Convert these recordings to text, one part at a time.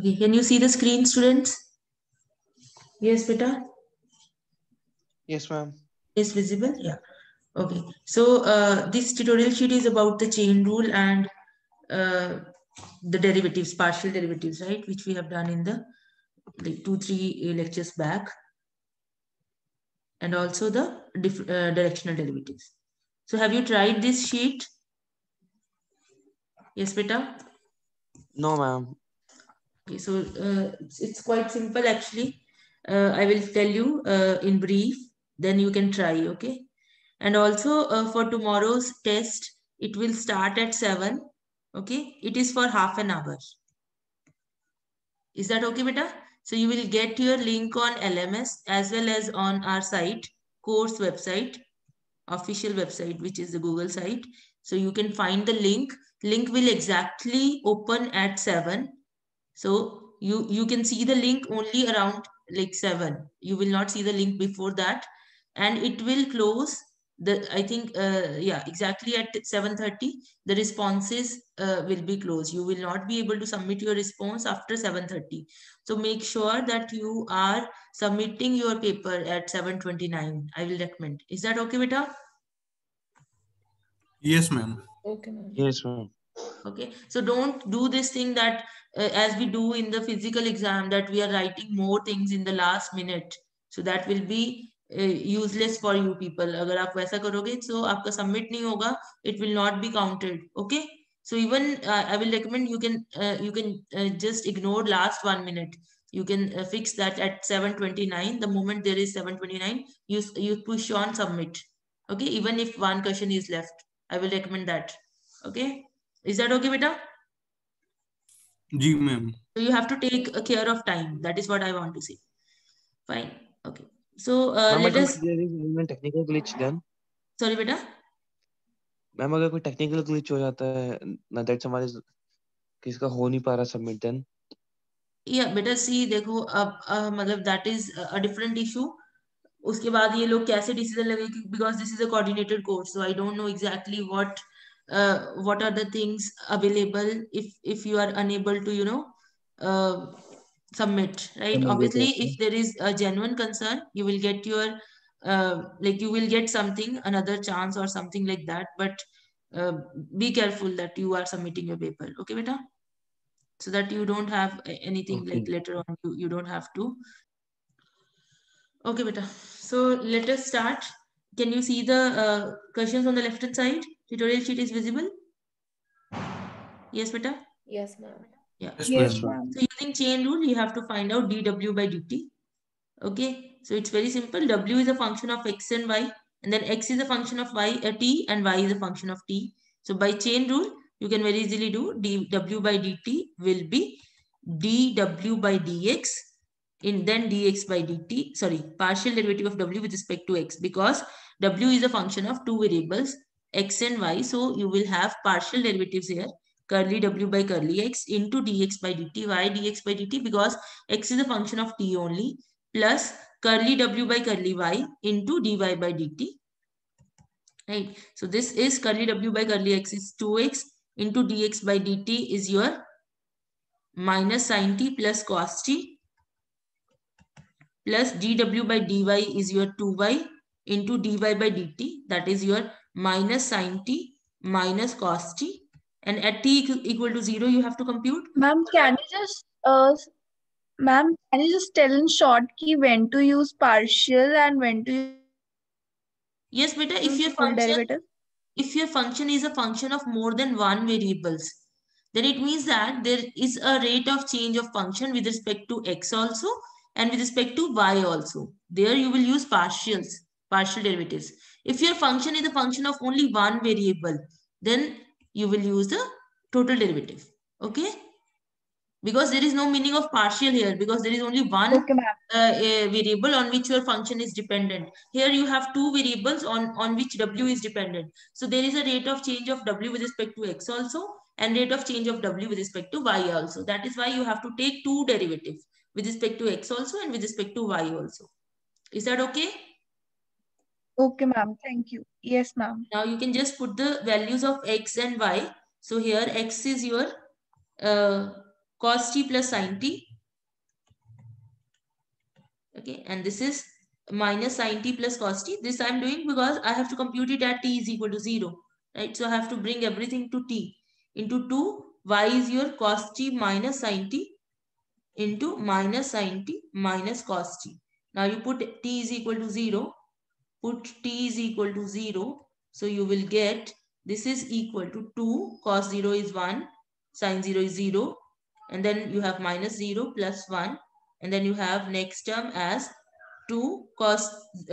Okay, can you see the screen, students? Yes, beta? Yes, ma'am. Is visible? Yeah. Okay. So this tutorial sheet is about the chain rule and the derivatives, partial derivatives, right? Which we have done in the like 2-3 lectures back. And also the directional derivatives. So have you tried this sheet? Yes, beta? No, ma'am. Okay, so it's quite simple actually. I will tell you in brief, then you can try, okay? And also for tomorrow's test, it will start at 7, okay? It is for half an hour. Is that okay, beta? So you will get your link on LMS as well as on our site, course website, official website, which is the Google site. So you can find the link. Link will exactly open at 7. So you can see the link only around like 7. You will not see the link before that. And it will close, I think, yeah, exactly at 7:30, the responses will be closed. You will not be able to submit your response after 7:30. So make sure that you are submitting your paper at 7:29. I will recommend. Is that okay, beta? Yes, ma'am. Okay, ma'am. Yes, ma'am. Okay, so don't do this thing that as we do in the physical exam, that we are writing more things in the last minute. So that will be useless for you people. Agar aap waisa karoge, so aapka submit nahi hoga, it will not be counted. Okay, so even I will recommend you can just ignore last 1 minute. You can fix that at 7:29. The moment there is 7:29, you push on submit. Okay, even if one question is left, I will recommend that. Okay, is that okay, beta? Ji ma'am. So you have to take care of time. That is what I want to say. Fine. Okay. So let us. There is even technical glitch then. Sorry, beta. Ma'am, अगर कोई technical glitch हो जाता है, ना that हमारे किसका हो नहीं पा रहा submit then. Yeah, beta. See, देखो अब मतलब that is a different issue. उसके बाद ये लोग कैसे decision लेंगे because this is a coordinated course, so I don't know exactly what are the things available if you are unable to submit, right? Obviously, if there is a genuine concern, you will get your something, another chance or something like that. But be careful that you are submitting your paper, okay, beta? So that you don't have anything okay. Like later on, you don't have to. Okay, beta. So let us start. Can you see the questions on the left hand side? Tutorial sheet is visible. Yes, beta. Yes, ma'am. Yeah. Yes, ma'am. So using chain rule, you have to find out dW by dt. Okay. So it's very simple. W is a function of x and y. And then x is a function of y, t, and y is a function of t. So by chain rule, you can very easily do dW by dt will be dW by dx and then dx by dt. Sorry, partial derivative of w with respect to x, because w is a function of two variables, x and y. So you will have partial derivatives here. Curly w by curly x into dx by dt. Why dx by dt? Because x is a function of t only, plus curly w by curly y into dy by dt. Right. So this is curly w by curly x is 2x into dx by dt is your minus sin t plus cos t, plus dw by dy is your 2y into dy by dt. That is your minus sin t minus cos t. And at t equal to 0, you have to compute. Ma'am, can you just tell in short key when to use partial and when to use... Yes, beta, if your function is a function of more than one variables, then it means that there is a rate of change of function with respect to x also and with respect to y also. There you will use partials, partial derivatives. If your function is a function of only one variable, then you will use the total derivative, okay? Because there is no meaning of partial here, because there is only one variable on which your function is dependent. Here you have two variables on which w is dependent. So there is a rate of change of w with respect to x also and rate of change of w with respect to y also. That is why you have to take two derivatives with respect to x also and with respect to y also. Is that okay? Okay, ma'am. Thank you. Yes, ma'am. Now you can just put the values of x and y. So here x is your cos t plus sin t. Okay, and this is minus sin t plus cos t. This I am doing because I have to compute it at t is equal to 0. Right, so I have to bring everything to t into 2. Y is your cos t minus sin t into minus sin t minus cos t. Now you put t is equal to 0. Put t is equal to 0. So you will get this is equal to 2. Cos 0 is 1. Sin 0 is 0. And then you have minus 0 plus 1. And then you have next term as 2 cos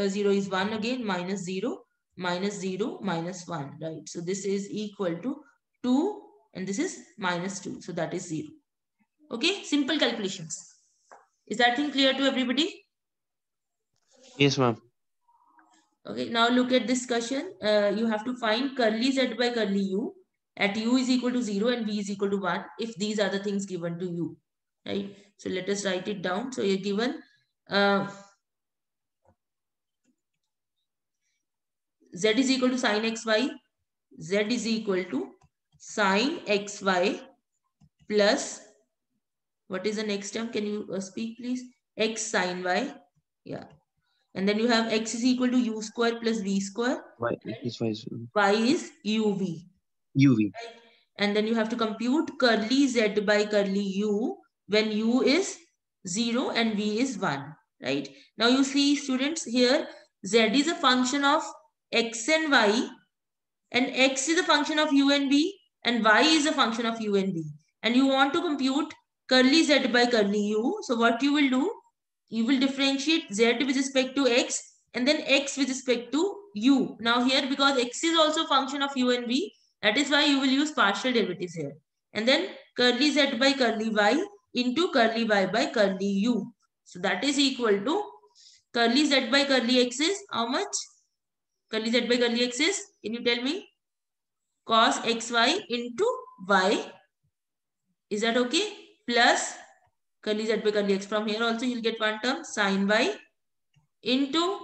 0 is 1 again minus 0 minus 0 minus 1, right? So this is equal to 2 and this is minus 2. So that is 0. Okay, simple calculations. Is that thing clear to everybody? Yes, ma'am. Okay, now look at discussion. You have to find curly z by curly u at u is equal to 0 and v is equal to 1 if these are the things given to you. Right. So let us write it down. So you're given z is equal to sin xy, z is equal to sin xy plus, what is the next term? Can you speak please? X sin y. Yeah. And then you have x is equal to u square plus v square. Y is uv. Right? And then you have to compute curly z by curly u when u is 0 and v is 1, right? Now you see students here, z is a function of x and y, and x is a function of u and v, and y is a function of u and v. And you want to compute curly z by curly u. So what you will do, you will differentiate z with respect to x and then x with respect to u. Now here, because x is also a function of u and v, that is why you will use partial derivatives here. And then curly z by curly y into curly y by curly u. So that is equal to curly z by curly x is how much? Curly z by curly x is, can you tell me? Cos xy into y. Is that okay? Plus curly z by curly x. From here also you'll get one term sin y into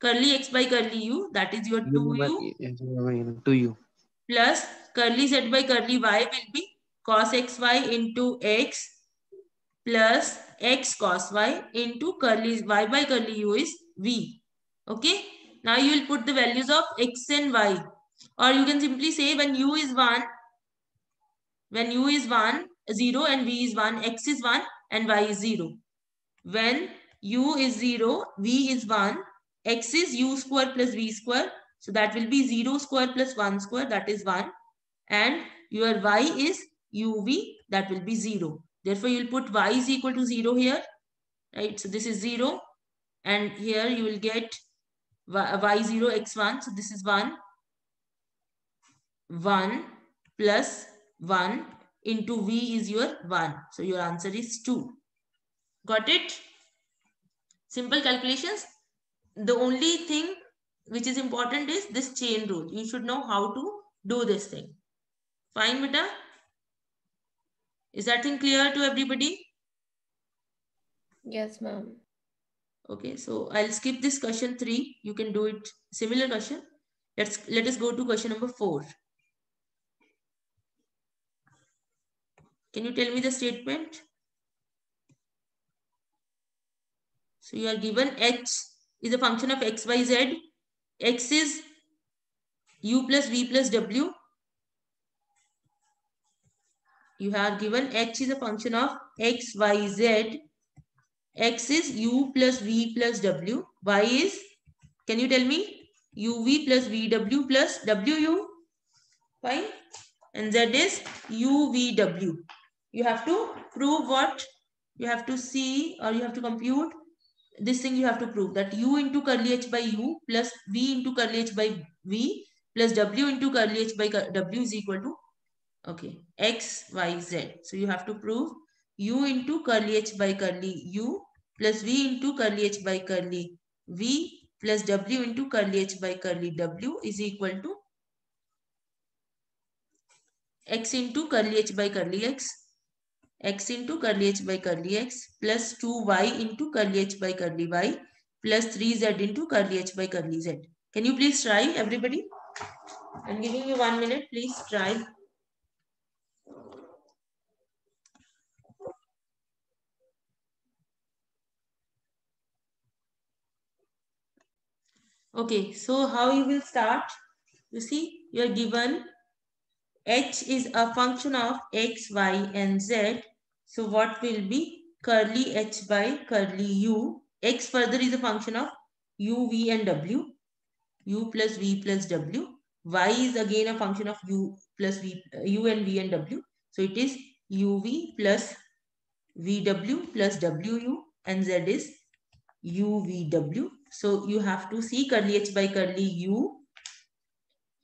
curly x by curly u. That is your 2u. 2u. Plus curly z by curly y will be cos xy into x plus x cos y into curly y by curly u is v. Okay. Now you will put the values of x and y, or you can simply say when u is 1, 0 and v is 1, x is 1 and y is 0. When u is 0, v is 1, x is u square plus v square. So that will be 0 square plus 1 square, that is 1. And your y is uv, that will be 0. Therefore, you will put y is equal to 0 here, right? So this is 0. And here you will get y0, x1. So this is 1. 1 plus 1 into v is your 1. So your answer is 2. Got it? Simple calculations. The only thing which is important is this chain rule. You should know how to do this thing. Fine, beta? Is that thing clear to everybody? Yes, ma'am. Okay, so I'll skip this question 3. You can do it similar question. Let us go to question number 4. Can you tell me the statement? So you are given h is a function of x, y, z. X is u plus v plus w. You have given h is a function of x, y, z. X is u plus v plus w. Y is, can you tell me? uv plus vw plus wu. Fine. And z is uvw. You have to prove what? You have to see, or you have to compute this thing. You have to prove that u into curly h by u plus v into curly h by v plus w into curly h by w is equal to, okay, x, y, z. So you have to prove u into curly h by curly u plus v into curly h by curly v plus w into curly h by curly w is equal to x into curly h by curly x into curly h by curly x plus 2y into curly h by curly y plus 3z into curly h by curly z. Can you please try, everybody? I'm giving you 1 minute. Please try. Okay, so how you will start? You see, you are given H is a function of X, Y, and Z. So what will be curly H by curly U? X further is a function of U, V, and W. U plus V plus W. Y is again a function of U plus V, U and V and W. So it is UV plus VW plus WU, and Z is UVW. So you have to see curly H by curly U,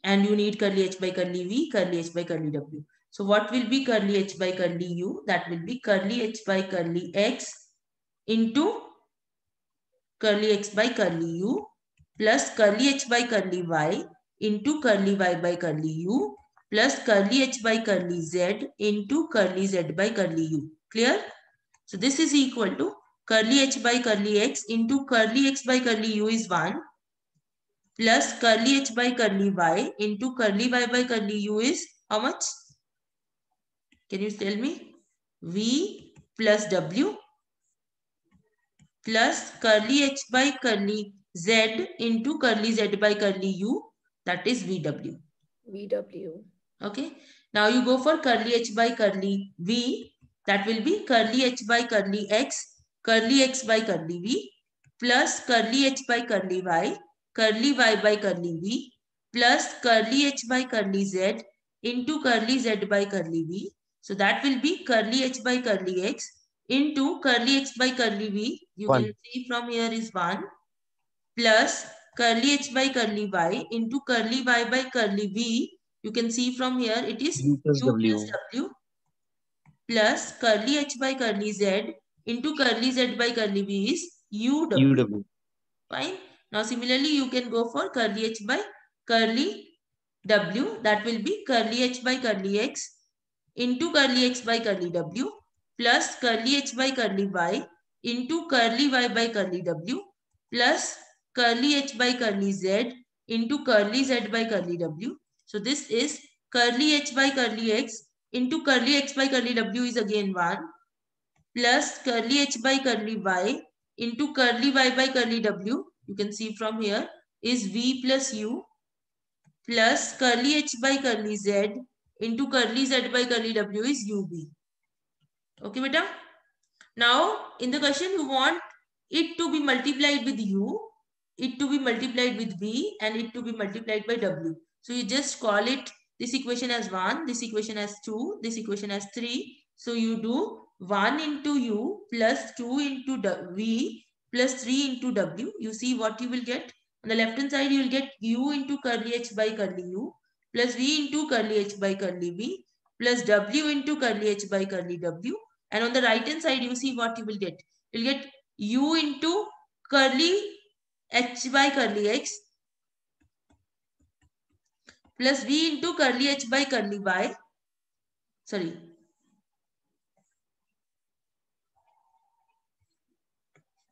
and you need curly H by curly V, curly H by curly W. So what will be curly H by curly U? That will be curly H by curly X into curly X by curly U plus curly H by curly Y into curly Y by curly U plus curly H by curly Z into curly Z by curly U. Clear? So this is equal to curly H by curly X into curly X by curly U is 1 plus curly H by curly Y into curly Y by curly U is how much? Can you tell me? V plus W plus curly H by curly Z into curly Z by curly U, that is VW. VW. Okay. Now you go for curly H by curly V. That will be curly H by curly X, curly X by curly V, plus curly H by curly Y by curly V, plus curly H by curly Z into curly Z by curly V. So that will be curly H by curly X into curly X by curly V. You can see from here is 1 plus curly H by curly Y into curly Y by curly V. You can see from here it is U plus W. Plus curly H by curly Z into curly Z by curly V is UW. UW. Fine. Now similarly, you can go for curly H by curly W. That will be curly H by curly X into curly X by curly W plus curly H by curly Y into curly Y by curly W plus curly H by curly Z into curly Z by curly W. So this is curly H by curly X into curly X by curly W is again 1 plus curly H by curly Y into curly Y by curly W. You can see from here is V plus U plus curly H by curly Z into curly Z by curly W is UB. Okay, beta. Now in the question you want it to be multiplied with U, it to be multiplied with V, and it to be multiplied by W. So you just call it. This equation has 1, this equation has 2, this equation has 3. So you do 1 into U plus 2 into V plus 3 into W. You see what you will get. On the left hand side, you will get U into curly H by curly U plus V into curly H by curly V plus W into curly H by curly W. And on the right hand side, you see what you will get. You will get U into curly H by curly X plus V into curly H by curly Y. Sorry.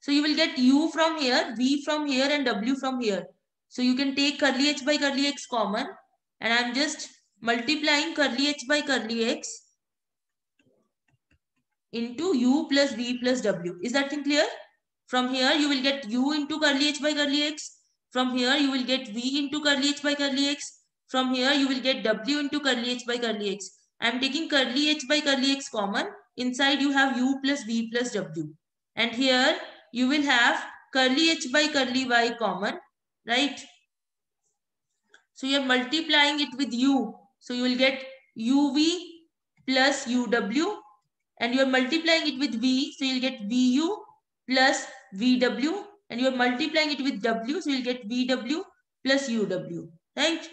So you will get U from here, V from here, and W from here. So you can take curly H by curly X common, and I am just multiplying curly H by curly X into U plus V plus W. Is that thing clear? From here you will get U into curly H by curly X. From here you will get V into curly H by curly X. From here, you will get W into curly H by curly X. I am taking curly H by curly X common. Inside, you have U plus V plus W. And here, you will have curly H by curly Y common, right? So, you are multiplying it with U. So, you will get UV plus UW. And you are multiplying it with V. So, you will get VU plus VW. And you are multiplying it with W. So, you will get VW plus UW, right?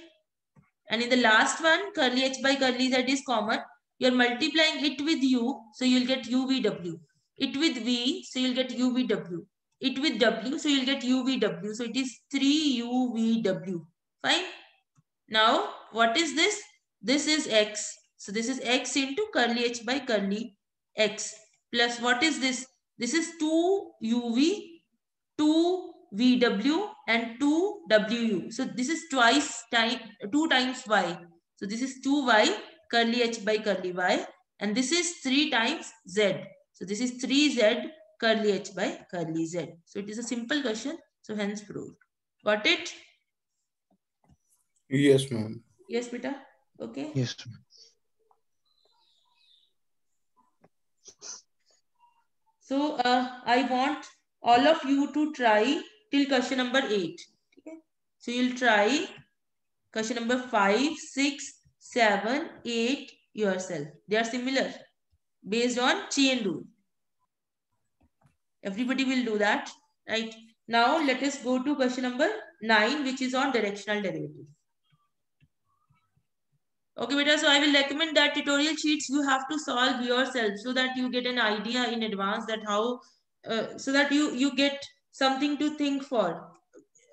And in the last one, curly H by curly Z is common. You are multiplying it with U, so you will get UVW. It with V, so you will get UVW. It with W, so you will get UVW. So it is 3UVW. Fine. Now, what is this? This is X. So this is X into curly H by curly X. Plus what is this? This is 2UV, 2VW, and 2WU. So this is two times Y. So this is 2Y curly H by curly Y, and this is 3 times Z. So this is 3Z curly H by curly Z. So it is a simple question. So hence proved. Got it? Yes, ma'am. Yes, beta. Okay. Yes, ma'am. So I want all of you to try till question number 8. Okay? So you'll try question number 5, 6, 7, 8 yourself. They are similar based on chain rule. Everybody will do that, right? Now let us go to question number 9, which is on directional derivative. Okay, beta. So I will recommend that tutorial sheets you have to solve yourself so that you get an idea in advance that how, so that you get something to think for.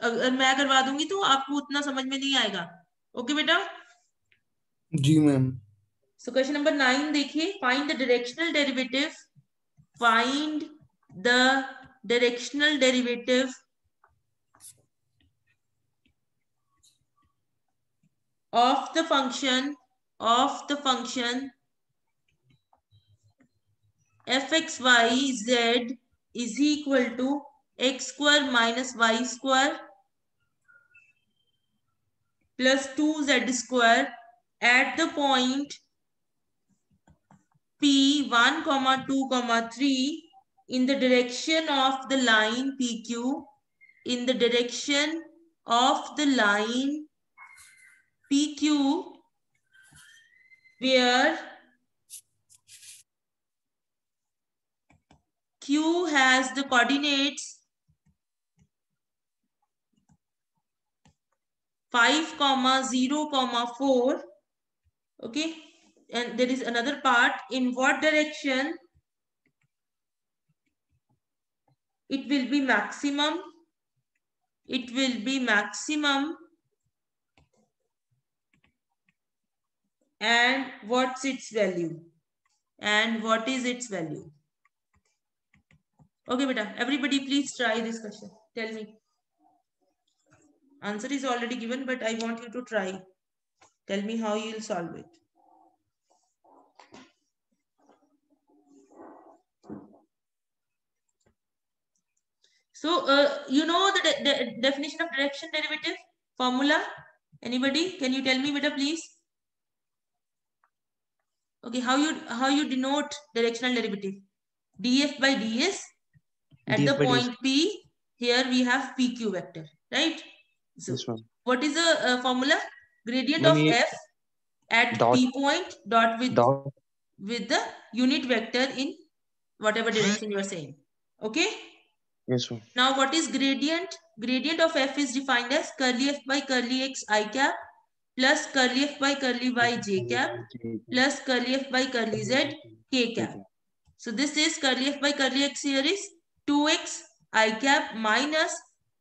अगर मैं करवा दूँगी तो आपको उतना समझ में नहीं आएगा. Okay, beta. जी ma'am. So question number 9 देखिए. Find the directional derivative. Find the directional derivative of the function fxyz is equal to x square minus y square plus 2z square at the point p 1, 2, 3 in the direction of the line PQ, in the direction of the line PQ, where Q has the coordinates 5, 0, 4. Okay, and there is another part. In what direction it will be maximum? It will be maximum. And what's its value? And what is its value? Okay, beta. Everybody, please try this question. Tell me. Answer is already given, but I want you to try. Tell me how you'll solve it. So, you know the definition of direction derivative formula? Anybody? Can you tell me, beta, please? Okay, how you denote directional derivative? Df by ds at the point P. Here we have PQ vector, right? So yes, what is the formula? Gradient of f at P point dot with the unit vector in whatever direction you are saying. Okay. Yes, ma'am. Now what is gradient? Gradient of f is defined as curly f by curly x I cap plus curly f by curly y j cap plus curly f by curly z k cap. So this is curly f by curly x here is 2x I cap minus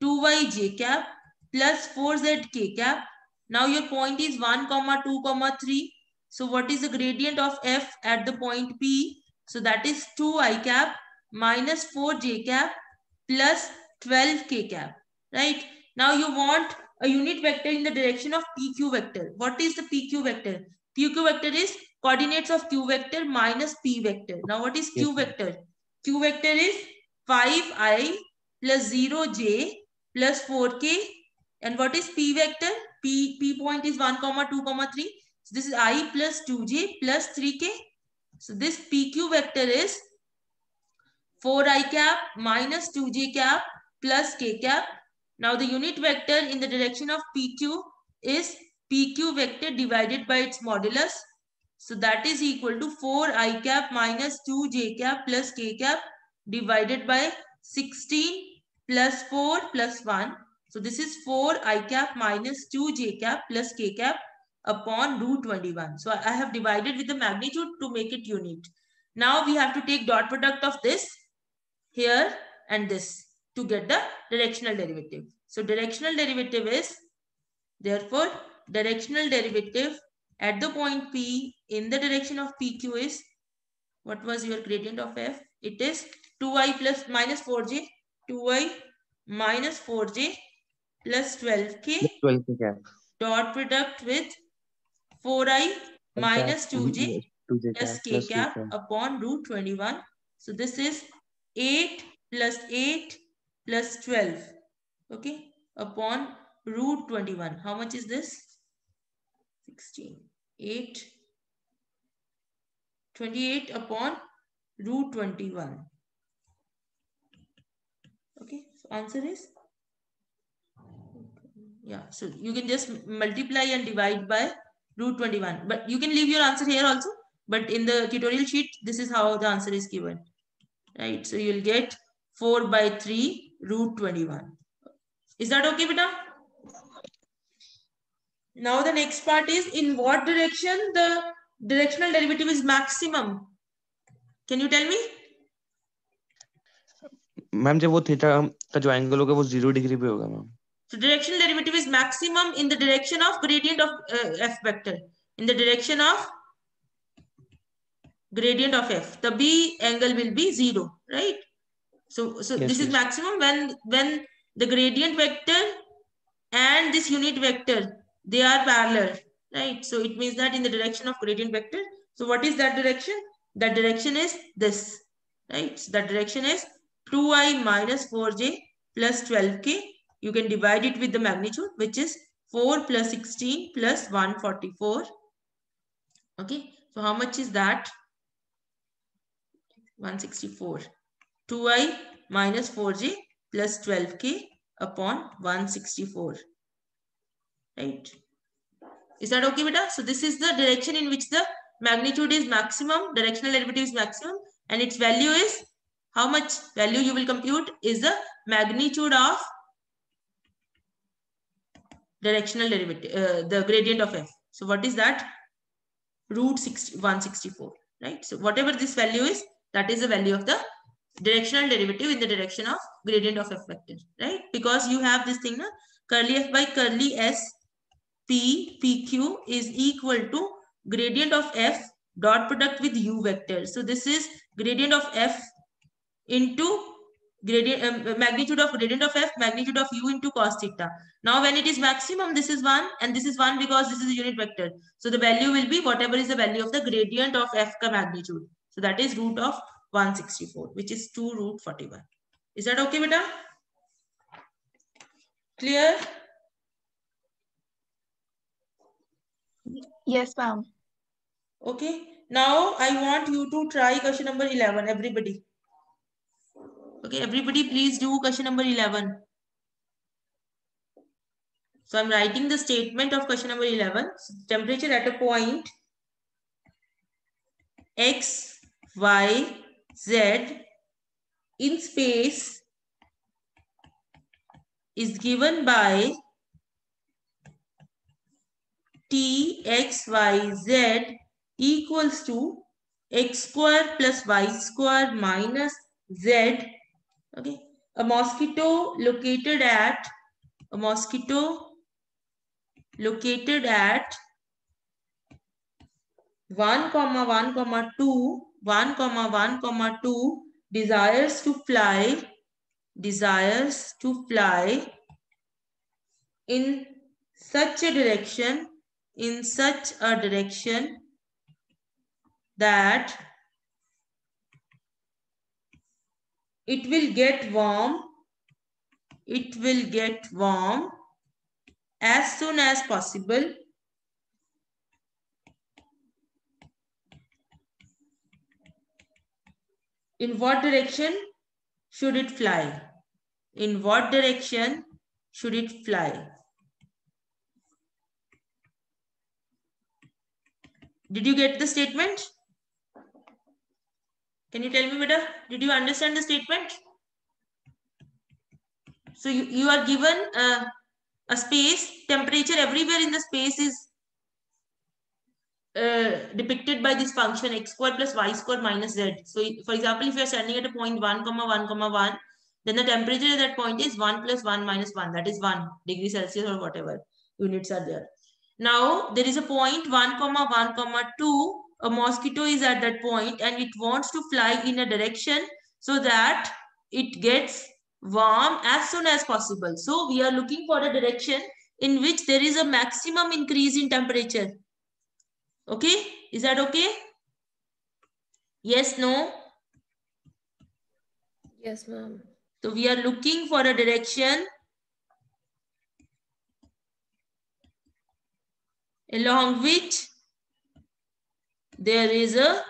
2y j cap plus 4z k cap. Now your point is 1, 2, 3. So what is the gradient of f at the point P? So that is 2i cap minus 4j cap plus 12k cap, right? Now you want a unit vector in the direction of PQ vector. What is the PQ vector? PQ vector is coordinates of Q vector minus P vector. Now what is Q vector? Q vector is 5i plus 0j plus 4k. And what is P vector? P point is 1, 2, 3. So this is I plus 2j plus 3k. So this PQ vector is 4i cap minus 2j cap plus k cap. Now the unit vector in the direction of PQ is PQ vector divided by its modulus. So that is equal to 4i cap minus 2j cap plus k cap divided by 16 plus 4 plus 1. So this is 4i cap minus 2j cap plus k cap upon root 21. So I have divided with the magnitude to make it unit. Now we have to take dot product of this here and this to get the directional derivative. So directional derivative is, therefore, directional derivative at the point P in the direction of PQ is, what was your gradient of f? It is 2i plus minus 4j, 2i minus 4j plus 12k cap. Dot product with 4i minus 2j plus k cap upon root 21. So this is 8 plus 8 plus 12, okay, upon root 21. How much is this? 16. 8. 28 upon root 21. Okay, so answer is, yeah, so you can just multiply and divide by root 21, but you can leave your answer here also, but in the tutorial sheet, this is how the answer is given, right? So you'll get 4 by 3 root 21. Is that okay, beta? Now the next part is, in what direction the directional derivative is maximum? Can you tell me? Ma'am, jab wo theta ka jo angle hoga wo 0 degree pe hoga ma'am. So directional derivative is maximum in the direction of gradient of f vector. In the direction of gradient of f, the b angle will be 0, right? So yes, this is maximum when the gradient vector and this unit vector, they are parallel, right? So it means that in the direction of gradient vector. So what is that direction? That direction is this, right? So that direction is 2i minus 4j plus 12k. You can divide it with the magnitude, which is 4 plus 16 plus 144. Okay, so how much is that? 164. 2i minus 4j plus 12k upon 164. Right? Is that okay, beta? So this is the direction in which the magnitude is maximum, directional derivative is maximum, and its value is, how much value you will compute is the magnitude of directional derivative, the gradient of f. So what is that? Root 164, right? So whatever this value is, that is the value of the directional derivative in the direction of gradient of f vector, right? Because you have this thing, curly f by curly s p pq is equal to gradient of f dot product with u vector. So this is gradient of f into gradient, magnitude of gradient of f, magnitude of u into cos theta. Now when it is maximum, this is 1 and this is 1 because this is a unit vector. So the value will be whatever is the value of the gradient of f ka magnitude. So that is root of 164, which is 2 root 41. Is that okay, beta? Clear? Yes, ma'am. Okay. Now I want you to try question number 11, everybody. Okay, everybody, please do question number 11. So I'm writing the statement of question number 11. So temperature at a point x, y, z in space is given by t, x, y, z equals to x square plus y square minus z. Okay, a mosquito located at 1, 1, 2 desires to fly in such a direction that it will get warm as soon as possible. In what direction should it fly? Did you get the statement? Can you tell me, beta? Did you understand the statement? So you are given a space, temperature everywhere in the space is depicted by this function x square plus y square minus z. So for example, if you are standing at a point 1, 1, 1, then the temperature at that point is 1 plus 1 minus 1. That is 1 degree Celsius or whatever units are there. Now there is a point 1, 1, 2. A mosquito is at that point and it wants to fly in a direction so that it gets warm as soon as possible. So we are looking for a direction in which there is a maximum increase in temperature. Okay, is that okay? Yes, no? Yes, ma'am. So we are looking for a direction along which there is a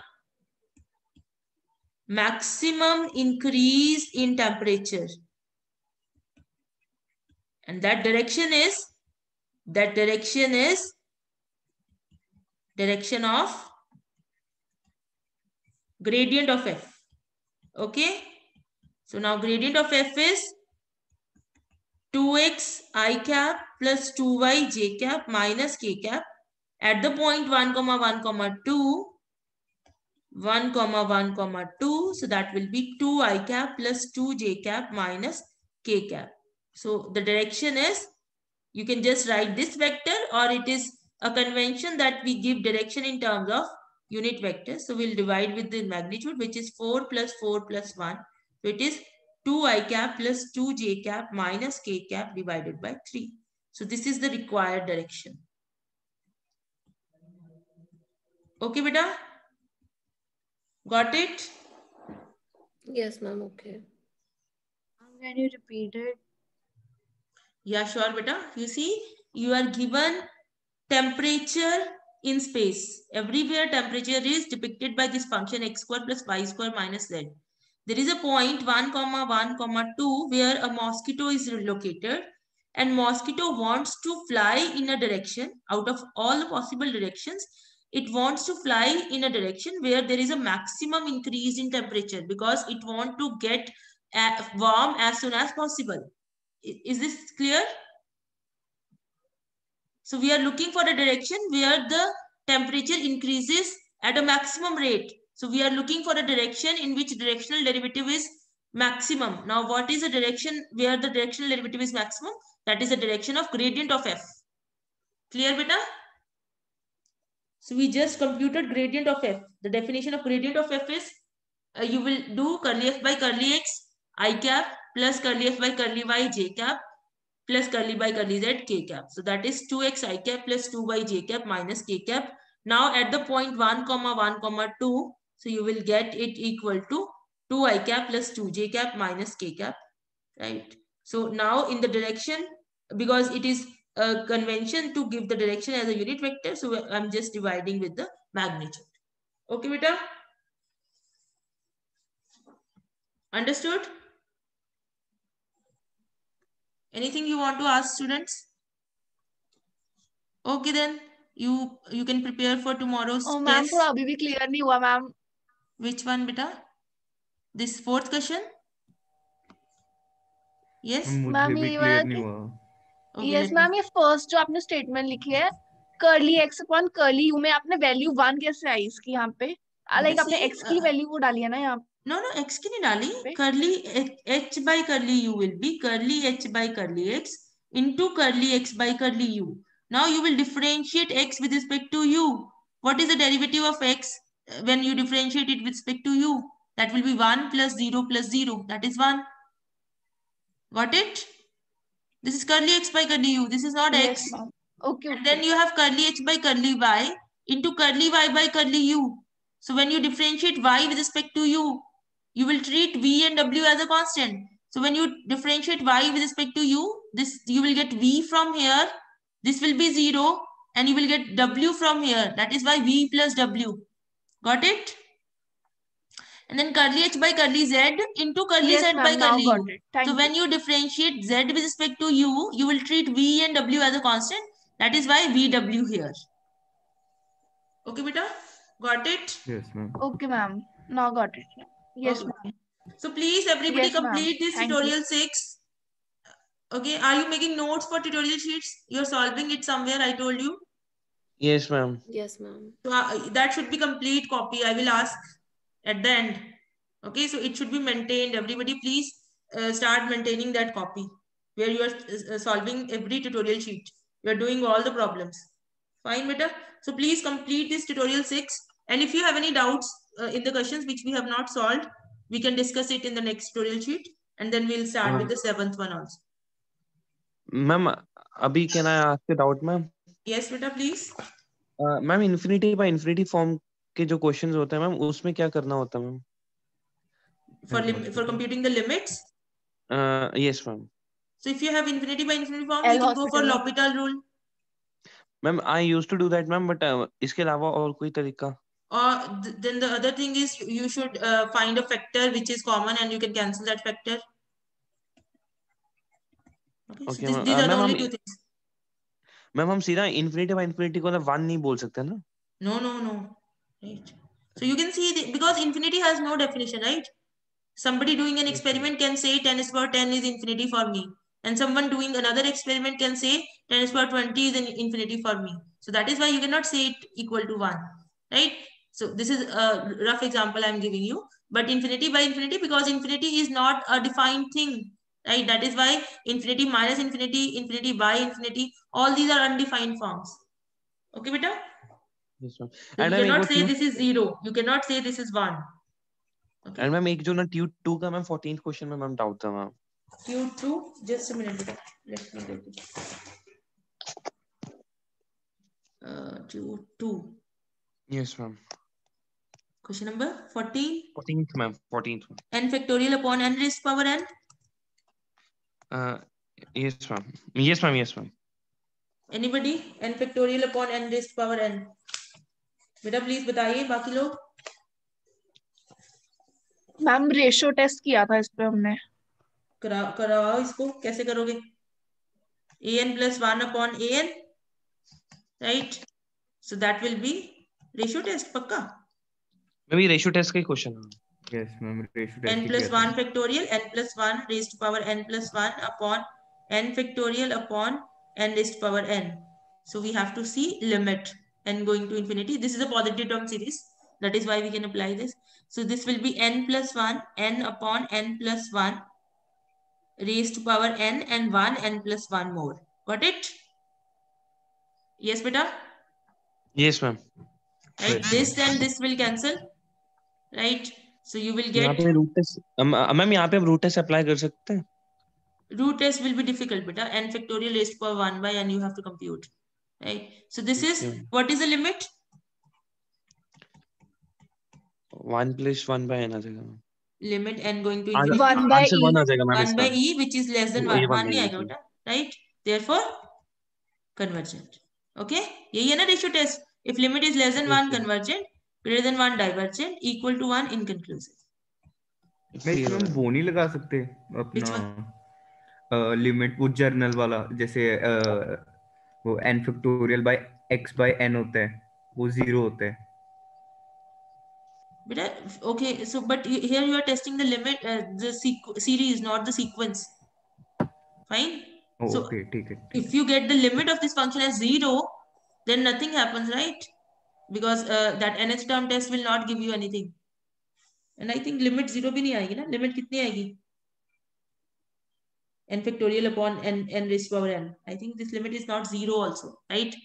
maximum increase in temperature. And that direction is direction of gradient of F. Okay. So now gradient of F is 2x I cap plus 2y j cap minus k cap at the point 1, 1, 2. So that will be 2i cap plus 2j cap minus k cap. So the direction is, you can just write this vector, or it is a convention that we give direction in terms of unit vector. So we'll divide with the magnitude, which is 4 plus 4 plus 1. So it is 2i cap plus 2j cap minus k cap divided by 3. So this is the required direction. Okay, beta? Got it? Yes, ma'am. Okay. Can you repeat it? Yeah, sure, beta. You see, you are given temperature in space. Everywhere temperature is depicted by this function x square plus y square minus z. There is a point 1, 1, 2 where a mosquito is located, and mosquito wants to fly in a direction. Out of all the possible directions, it wants to fly in a direction where there is a maximum increase in temperature, because it wants to get warm as soon as possible. Is this clear? So we are looking for a direction where the temperature increases at a maximum rate. So we are looking for a direction in which directional derivative is maximum. Now what is a direction where the directional derivative is maximum? That is the direction of gradient of f. Clear, beta? So we just computed gradient of f. The definition of gradient of f is, you will do curly f by curly x I cap plus curly f by curly y j cap plus curly by curly z k cap. So that is 2x I cap plus 2y j cap minus k cap. Now at the point 1, 1, 2, so you will get it equal to 2i cap plus 2j cap minus k cap, right? So now in the direction, because it is a convention to give the direction as a unit vector, so I'm just dividing with the magnitude. Okay, beta? Understood? Anything you want to ask, students? Okay, then you can prepare for tomorrow's test. Oh, ma'am, abhi bhi clear nahi hua, ma'am. Which one, beta? This fourth question? Yes, ma'am. Yes, ma'am. Ye first jo aapne statement likhi hai, curly x upon curly u mein aapne value 1 kaise aayi iski yahan pe? Like aapne x ki value wo dali hai na yahan. No, x ki nahi dali. Curly h by curly u will be curly h by curly x into curly x by curly u. Now you will differentiate x with respect to u. What is the derivative of x when you differentiate it with respect to u? That will be 1 plus 0 plus 0. That is 1. Got it? This is curly x by curly u. This is not x. Yes, okay. And then you have curly h by curly y into curly y by curly u. So when you differentiate y with respect to u, you will treat v and w as a constant. So when you differentiate y with respect to u, this you will get v from here. This will be 0 and you will get w from here. That is why v plus w. Got it? And then curly h by curly z into curly z by curly u. So when you differentiate z with respect to u, you will treat v and w as a constant. That is why vw here. Okay, beta? Got it? Yes, ma'am. Okay, ma'am. Now got it. Yes, okay, ma'am. So please, everybody, complete this tutorial 6. Okay, are you making notes for tutorial sheets? You're solving it somewhere, I told you. Yes, ma'am. Yes, ma'am. So that should be complete copy. I will ask at the end. Okay, so it should be maintained. Everybody, please start maintaining that copy where you are solving every tutorial sheet. You're doing all the problems. Fine, beta? So please complete this tutorial 6. And if you have any doubts in the questions which we have not solved, we can discuss it in the next tutorial sheet. And then we'll start with the 7th one also. Ma'am, abhi can I ask a doubt, ma'am? Yes, beta, please. Ma'am, infinity by infinity form ke jo questions hota hai, ma'am, usme kya karna hota, ma'am? For computing the limits? Yes, ma'am. So if you have infinity by infinity form, you can go for L'Hospital rule. Ma'am, I used to do that, ma'am, but इसके अलावा और कोई तरीका? Or then the other thing is you should find a factor which is common and you can cancel that factor. Okay, okay, so these are the only two things. Ma'am, हम सीधा infinity by infinity को one नहीं बोल सकते ना? No, no, no. Right. So you can see the, because infinity has no definition, right? Somebody doing an experiment can say 10^10 is infinity for me. And someone doing another experiment can say 10^20 is infinity for me. So that is why you cannot say it equal to 1, right? So this is a rough example I'm giving you. But infinity by infinity, because infinity is not a defined thing, right? That is why infinity minus infinity, infinity by infinity, all these are undefined forms. Okay, beta? Yes, ma'am. So you cannot say this is 0. You cannot say this is 1. Okay. And ma'am, ek jo na Q2 ka ma'am 14th question mein ma'am doubt tha ma'am. Q2, just a minute. Let me get it. Q2. Yes, ma'am. Question number 14. 14th, ma'am. 14th. N factorial upon n raised power n. Yes, ma'am. Yes, ma'am. Yes, ma'am. Anybody? N factorial upon n raised power n. Beta, please बताइए बाकी लोग. Ma'am, ratio test किया था इस पे हमने. कराओ इसको कैसे करोगे an + 1 upon an, right? So that will be ratio test. पक्का maybe ratio test का question. Yes ma'am, ratio test. n + 1 factorial n + 1 raised to power n + 1 upon n factorial upon n raised to power n. So we have to see limit n going to infinity. This is a positive term series, that is why we can apply this. So this will be n + 1 n upon n + 1 raised to power n and 1 n plus 1 more. Got it? Yes, beta? Yes, ma'am. Right? Yes. This and this will cancel. Right? So you will get... Ma'am, yahan pe hum root test apply kar sakte hain? Root test will be difficult, beta. N factorial raised to power 1 by n you have to compute. Right? So this is... What is the limit? 1 plus 1 by n. Limit n going to infinity. 1 by e, which is less than 1. 1 nahi aayega, right? Therefore, convergent. Okay? Yehi hai na ratio test. If limit is less than 1, convergent. Greater than 1, divergent. Equal to 1, inconclusive. Which one? Limit, wo journal wala. Jaise wo n factorial by x by n hota hai. Wo 0 hota hai. But, okay, so but here you are testing the limit, the series, not the sequence. Fine. Oh, so okay, take it. If you get the limit of this function as 0, then nothing happens, right? Because that nth term test will not give you anything. And I think limit 0 bhi nahi aayegi na. Limit kitni aayegi? N factorial upon n raised to power n. I think this limit is not 0 also, right?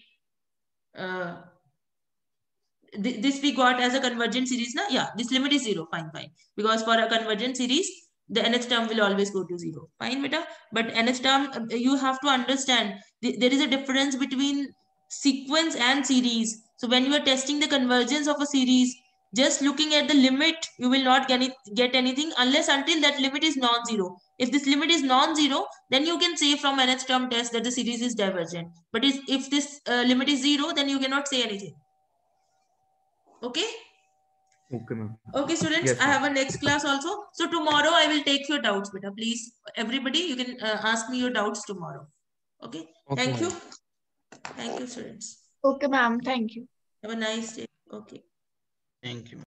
This we got as a convergent series, na? Yeah, this limit is 0. Fine, fine. Because for a convergent series, the nth term will always go to 0. Fine, beta. But nth term, you have to understand, there is a difference between sequence and series. So when you are testing the convergence of a series, just looking at the limit, you will not get anything unless until that limit is non-zero. If this limit is non-zero, then you can say from nth term test that the series is divergent. But if this limit is 0, then you cannot say anything. Okay. Okay, ma'am. Okay, students, yes, I have a next class also. So tomorrow I will take your doubts, beta. Please, everybody, you can ask me your doubts tomorrow. Okay. Okay. Thank you. Thank you, students. Okay, ma'am. Thank you. Have a nice day. Okay. Thank you.